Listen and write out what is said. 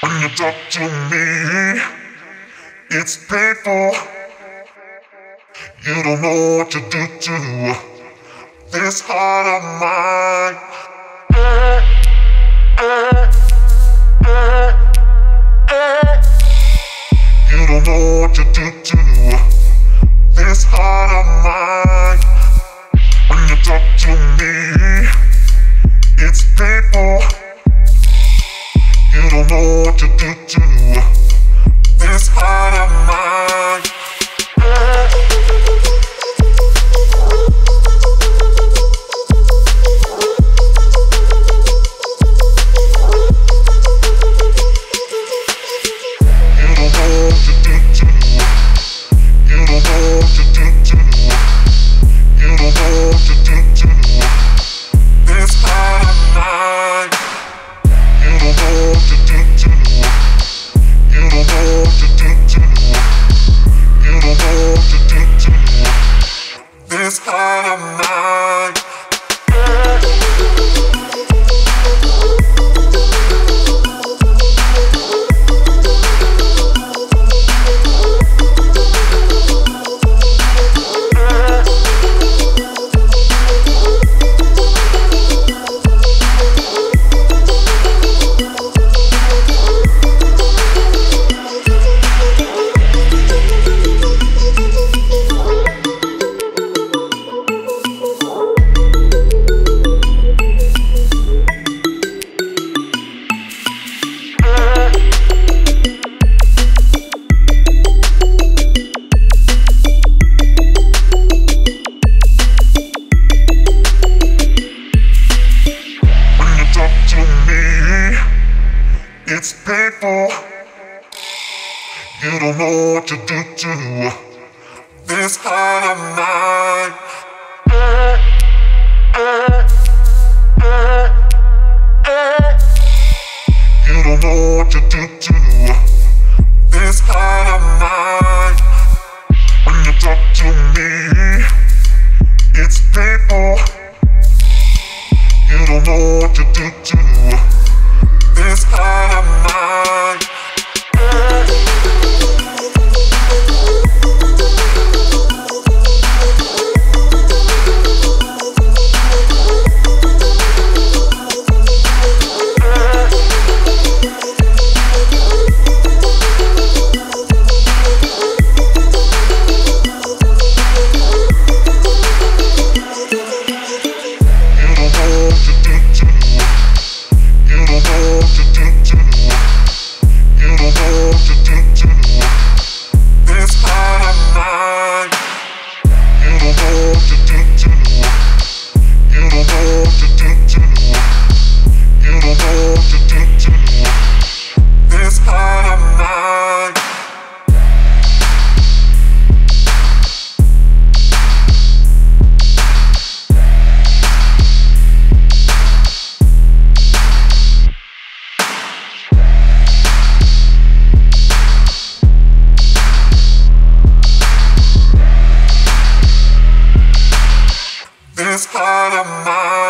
When you talk to me, it's painful. You don't know what you do to this heart of mine. You don't know what you do to this heart of mine. When you talk to me, it's painful. You don't know what you do to this heart of mine. It's painful. You don't know what you do to this heart of mine. You don't know what you do to this heart of mine. When you talk to me, it's painful. You don't know what you do to this heart of mine. This heart of mine.